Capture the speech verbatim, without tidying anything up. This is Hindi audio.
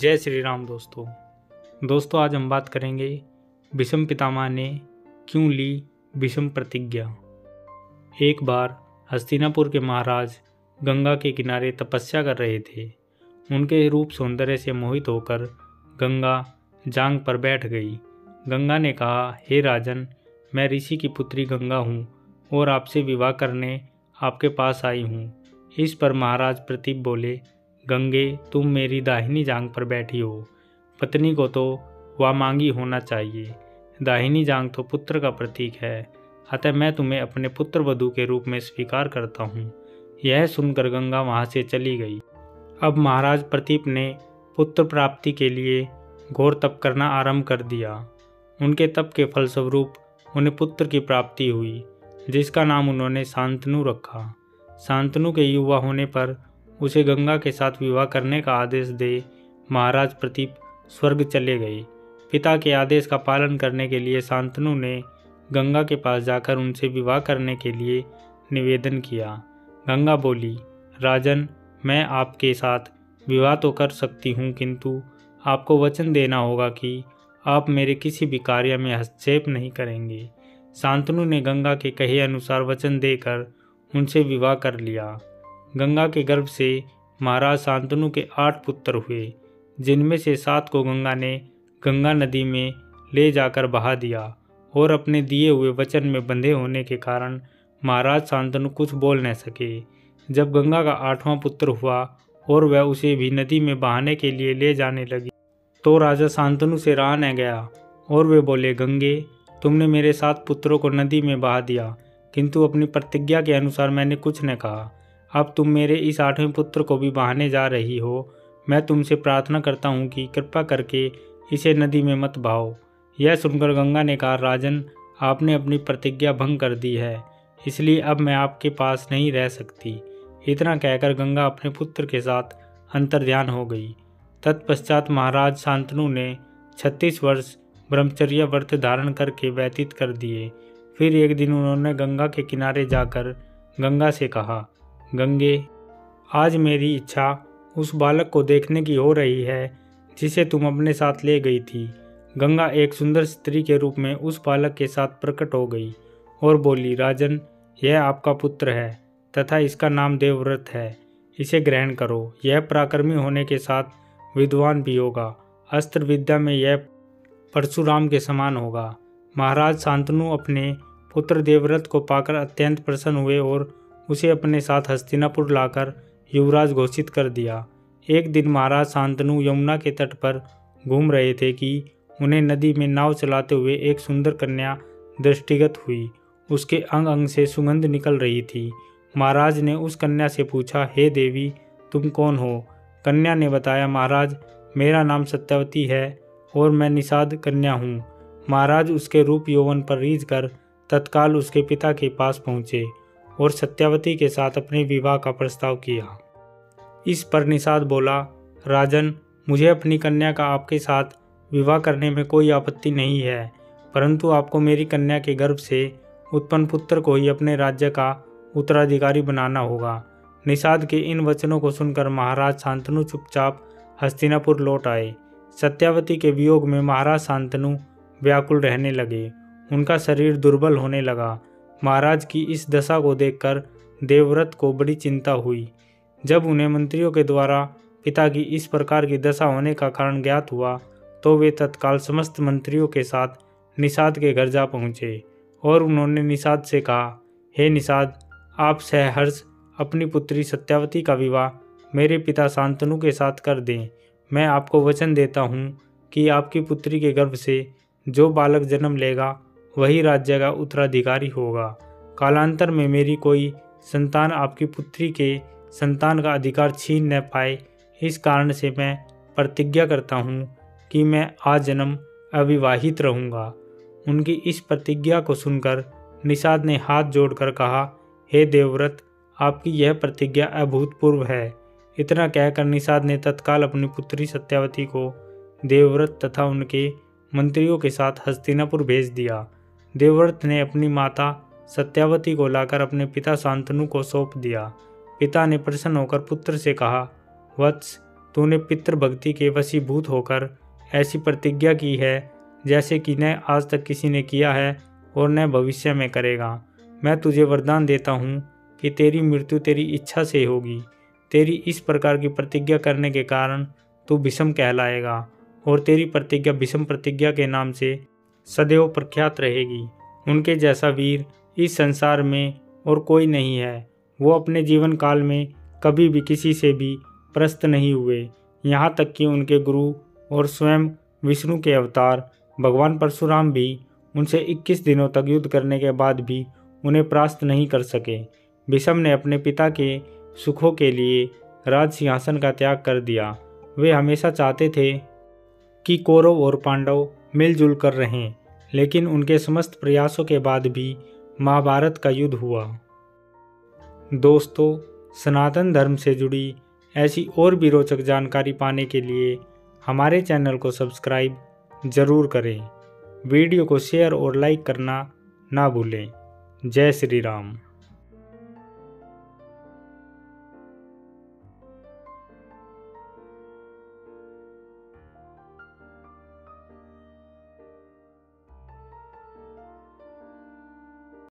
जय श्री राम। दोस्तों दोस्तों आज हम बात करेंगे भीष्म पितामह ने क्यों ली भीष्म प्रतिज्ञा। एक बार हस्तिनापुर के महाराज गंगा के किनारे तपस्या कर रहे थे। उनके रूप सौंदर्य से मोहित होकर गंगा जांग पर बैठ गई। गंगा ने कहा, हे राजन, मैं ऋषि की पुत्री गंगा हूँ और आपसे विवाह करने आपके पास आई हूँ। इस पर महाराज प्रतीप बोले, गंगे, तुम मेरी दाहिनी जांग पर बैठी हो, पत्नी को तो वामांगी होना चाहिए। दाहिनी जांग तो पुत्र का प्रतीक है, अतः मैं तुम्हें अपने पुत्र वधू के रूप में स्वीकार करता हूँ। यह सुनकर गंगा वहाँ से चली गई। अब महाराज प्रतीप ने पुत्र प्राप्ति के लिए घोर तप करना आरंभ कर दिया। उनके तप के फलस्वरूप उन्हें पुत्र की प्राप्ति हुई, जिसका नाम उन्होंने शांतनु रखा। शांतनु के युवा होने पर उसे गंगा के साथ विवाह करने का आदेश दे महाराज प्रतीप स्वर्ग चले गए। पिता के आदेश का पालन करने के लिए शांतनु ने गंगा के पास जाकर उनसे विवाह करने के लिए निवेदन किया। गंगा बोली, राजन, मैं आपके साथ विवाह तो कर सकती हूँ, किंतु आपको वचन देना होगा कि आप मेरे किसी भी कार्य में हस्तक्षेप नहीं करेंगे। शांतनु ने गंगा के कहे अनुसार वचन देकर उनसे विवाह कर लिया। गंगा के गर्भ से महाराज शांतनु के आठ पुत्र हुए, जिनमें से सात को गंगा ने गंगा नदी में ले जाकर बहा दिया और अपने दिए हुए वचन में बंधे होने के कारण महाराज शांतनु कुछ बोल न सके। जब गंगा का आठवां पुत्र हुआ और वह उसे भी नदी में बहाने के लिए ले जाने लगी तो राजा शांतनु से रहा न गया और वे बोले, गंगे, तुमने मेरे सात पुत्रों को नदी में बहा दिया, किंतु अपनी प्रतिज्ञा के अनुसार मैंने कुछ न कहा। अब तुम मेरे इस आठवें पुत्र को भी बहाने जा रही हो। मैं तुमसे प्रार्थना करता हूँ कि कृपा करके इसे नदी में मत बहाओ। यह सुनकर गंगा ने कहा, राजन, आपने अपनी प्रतिज्ञा भंग कर दी है, इसलिए अब मैं आपके पास नहीं रह सकती। इतना कहकर गंगा अपने पुत्र के साथ अंतर्ध्यान हो गई। तत्पश्चात महाराज शांतनु ने छत्तीस वर्ष ब्रह्मचर्य व्रत धारण करके व्यतीत कर दिए। फिर एक दिन उन्होंने गंगा के किनारे जाकर गंगा से कहा, गंगे, आज मेरी इच्छा उस बालक को देखने की हो रही है जिसे तुम अपने साथ ले गई थी। गंगा एक सुंदर स्त्री के रूप में उस बालक के साथ प्रकट हो गई और बोली, राजन, यह आपका पुत्र है तथा इसका नाम देवव्रत है। इसे ग्रहण करो। यह पराक्रमी होने के साथ विद्वान भी होगा। अस्त्र विद्या में यह परशुराम के समान होगा। महाराज शांतनु अपने पुत्र देवव्रत को पाकर अत्यंत प्रसन्न हुए और उसे अपने साथ हस्तिनापुर लाकर युवराज घोषित कर दिया। एक दिन महाराज शांतनु यमुना के तट पर घूम रहे थे कि उन्हें नदी में नाव चलाते हुए एक सुंदर कन्या दृष्टिगत हुई। उसके अंग अंग से सुगंध निकल रही थी। महाराज ने उस कन्या से पूछा, हे देवी, तुम कौन हो? कन्या ने बताया, महाराज, मेरा नाम सत्यवती है और मैं निषाद कन्या हूँ। महाराज उसके रूप यौवन पर रीझ कर तत्काल उसके पिता के पास पहुँचे और सत्यवती के साथ अपने विवाह का प्रस्ताव किया। इस पर निषाद बोला, राजन, मुझे अपनी कन्या का आपके साथ विवाह करने में कोई आपत्ति नहीं है, परंतु आपको मेरी कन्या के गर्भ से उत्पन्न पुत्र को ही अपने राज्य का उत्तराधिकारी बनाना होगा। निषाद के इन वचनों को सुनकर महाराज शांतनु चुपचाप हस्तिनापुर लौट आए। सत्यवती के वियोग में महाराज शांतनु व्याकुल रहने लगे। उनका शरीर दुर्बल होने लगा। महाराज की इस दशा को देखकर देवव्रत को बड़ी चिंता हुई। जब उन्हें मंत्रियों के द्वारा पिता की इस प्रकार की दशा होने का कारण ज्ञात हुआ तो वे तत्काल समस्त मंत्रियों के साथ निषाद के घर जा पहुँचे और उन्होंने निषाद से कहा, हे निषाद, आप सहर्ष अपनी पुत्री सत्यवती का विवाह मेरे पिता शांतनु के साथ कर दें। मैं आपको वचन देता हूँ कि आपकी पुत्री के गर्भ से जो बालक जन्म लेगा वही राज्य का उत्तराधिकारी होगा। कालांतर में मेरी कोई संतान आपकी पुत्री के संतान का अधिकार छीन न पाए, इस कारण से मैं प्रतिज्ञा करता हूँ कि मैं आजन्म अविवाहित रहूँगा। उनकी इस प्रतिज्ञा को सुनकर निषाद ने हाथ जोड़कर कहा, हे देवव्रत, आपकी यह प्रतिज्ञा अभूतपूर्व है। इतना कहकर निषाद ने तत्काल अपनी पुत्री सत्यवती को देवव्रत तथा उनके मंत्रियों के साथ हस्तिनापुर भेज दिया। देवव्रत ने अपनी माता सत्यवती को लाकर अपने पिता शांतनु को सौंप दिया। पिता ने प्रसन्न होकर पुत्र से कहा, वत्स, तूने पितृभक्ति के वशीभूत होकर ऐसी प्रतिज्ञा की है जैसे कि न आज तक किसी ने किया है और न भविष्य में करेगा। मैं तुझे वरदान देता हूँ कि तेरी मृत्यु तेरी इच्छा से होगी। तेरी इस प्रकार की प्रतिज्ञा करने के कारण तू भीष्म कहलाएगा और तेरी प्रतिज्ञा भीष्म प्रतिज्ञा के नाम से सदैव प्रख्यात रहेगी। उनके जैसा वीर इस संसार में और कोई नहीं है। वो अपने जीवन काल में कभी भी किसी से भी प्रस्त नहीं हुए, यहाँ तक कि उनके गुरु और स्वयं विष्णु के अवतार भगवान परशुराम भी उनसे इक्कीस दिनों तक युद्ध करने के बाद भी उन्हें परास्त नहीं कर सके। भीष्म ने अपने पिता के सुखों के लिए राज सिंहासन का त्याग कर दिया। वे हमेशा चाहते थे कि कौरव और पांडव मिलजुल कर रहें, लेकिन उनके समस्त प्रयासों के बाद भी महाभारत का युद्ध हुआ। दोस्तों, सनातन धर्म से जुड़ी ऐसी और भी रोचक जानकारी पाने के लिए हमारे चैनल को सब्सक्राइब जरूर करें। वीडियो को शेयर और लाइक करना ना भूलें। जय श्री राम।